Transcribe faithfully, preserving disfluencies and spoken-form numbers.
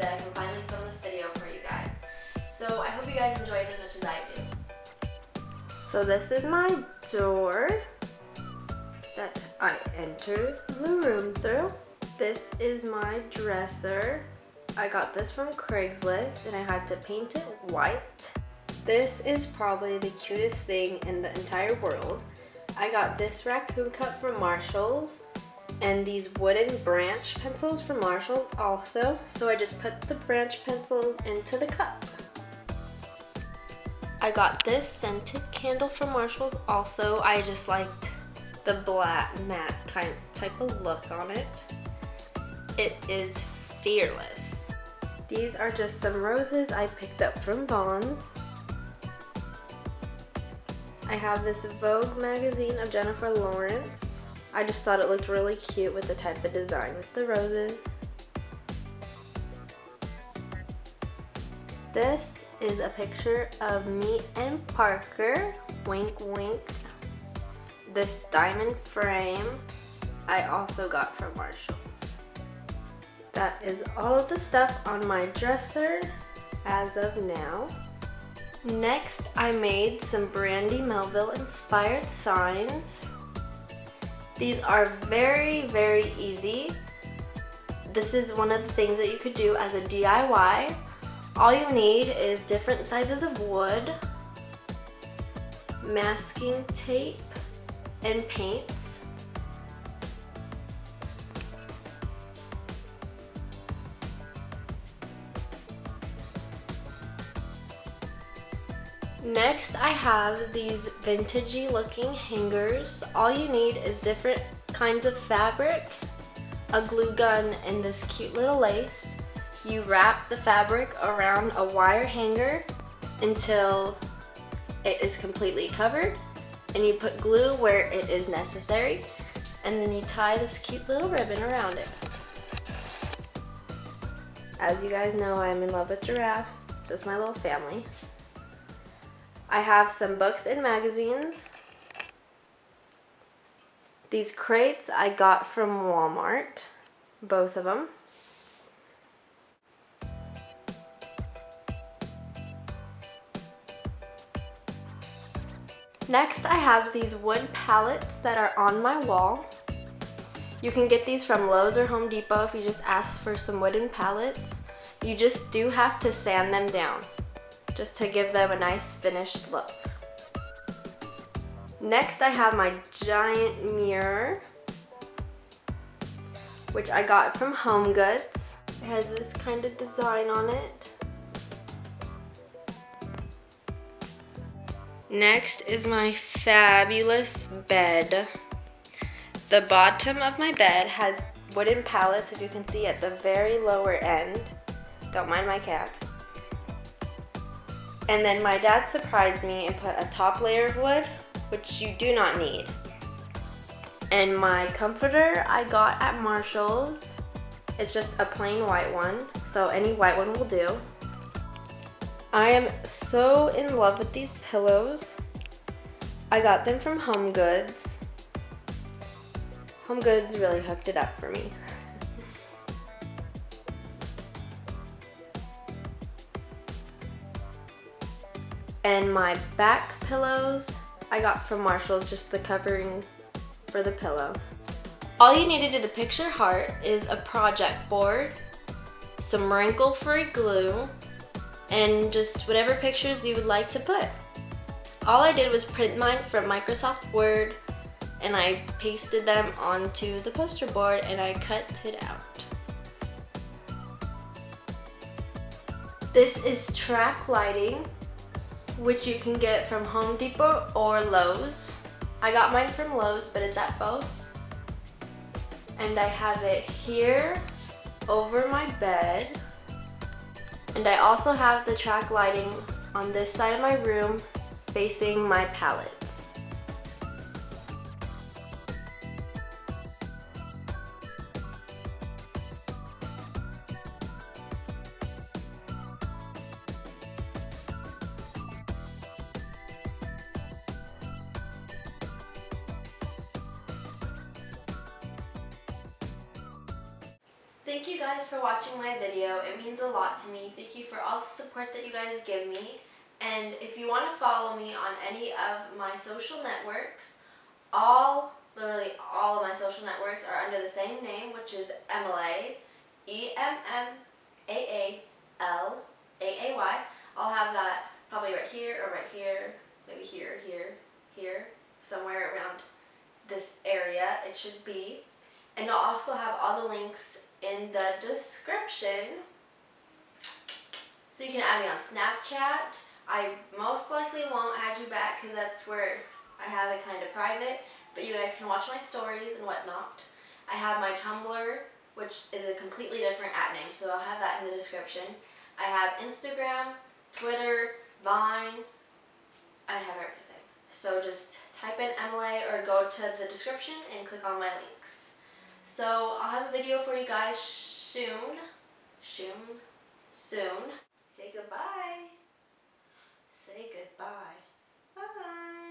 happy that I can finally film this video for you guys. So I hope you guys enjoyed as much as I do. So this is my door that I entered the room through. This is my dresser. I got this from Craigslist and I had to paint it white. This is probably the cutest thing in the entire world. I got this raccoon cup from Marshalls and these wooden branch pencils from Marshalls also. So I just put the branch pencil into the cup. I got this scented candle from Marshalls also. I just liked the black matte kind type of look on it. It is fearless. These are just some roses I picked up from Vons. I have this Vogue magazine of Jennifer Lawrence. I just thought it looked really cute with the type of design with the roses. This is a picture of me and Parker. Wink, wink. This diamond frame I also got from Marshalls. That is all of the stuff on my dresser as of now. Next, I made some Brandy Melville inspired signs. These are very, very easy. This is one of the things that you could do as a D I Y. All you need is different sizes of wood, masking tape, and paints. Next, I have these vintagey looking hangers. All you need is different kinds of fabric, a glue gun, and this cute little lace. You wrap the fabric around a wire hanger until it is completely covered, and you put glue where it is necessary, and then you tie this cute little ribbon around it. As you guys know, I'm in love with giraffes, just my little family. I have some books and magazines. These crates I got from Walmart, both of them. Next, I have these wood pallets that are on my wall. You can get these from Lowe's or Home Depot if you just ask for some wooden pallets. You just do have to sand them down, just to give them a nice finished look. Next, I have my giant mirror, which I got from HomeGoods. It has this kind of design on it. Next is my fabulous bed. The bottom of my bed has wooden pallets, if you can see at the very lower end. Don't mind my cat. And then my dad surprised me and put a top layer of wood, which you do not need. And my comforter I got at Marshalls. It's just a plain white one, so any white one will do. I am so in love with these pillows. I got them from HomeGoods. HomeGoods really hooked it up for me. And my back pillows I got from Marshalls, just the covering for the pillow. All you needed to the picture heart is a project board, some wrinkle-free glue, and just whatever pictures you would like to put. All I did was print mine from Microsoft Word and I pasted them onto the poster board and I cut it out. This is track lighting, which you can get from Home Depot or Lowe's. I got mine from Lowe's, but it's at both. And I have it here over my bed. And I also have the track lighting on this side of my room facing my pallets. Thank you guys for watching my video. It means a lot to me. Thank you for all the support that you guys give me. And if you want to follow me on any of my social networks, all, literally all of my social networks are under the same name, which is EmmaAlay, E M M A A L A A Y. I'll have that probably right here or right here, maybe here, here, here, somewhere around this area it should be. And I'll also have all the links in the description. So you can add me on Snapchat. I most likely won't add you back because that's where I have it kind of private, but you guys can watch my stories and whatnot. I have my Tumblr, which is a completely different at name, so I'll have that in the description. I have Instagram, Twitter, Vine, I have everything. So just type in EmmaAlay or go to the description and click on my links. So I'll have a video for you guys soon, soon, soon. Say goodbye. Say goodbye. Bye.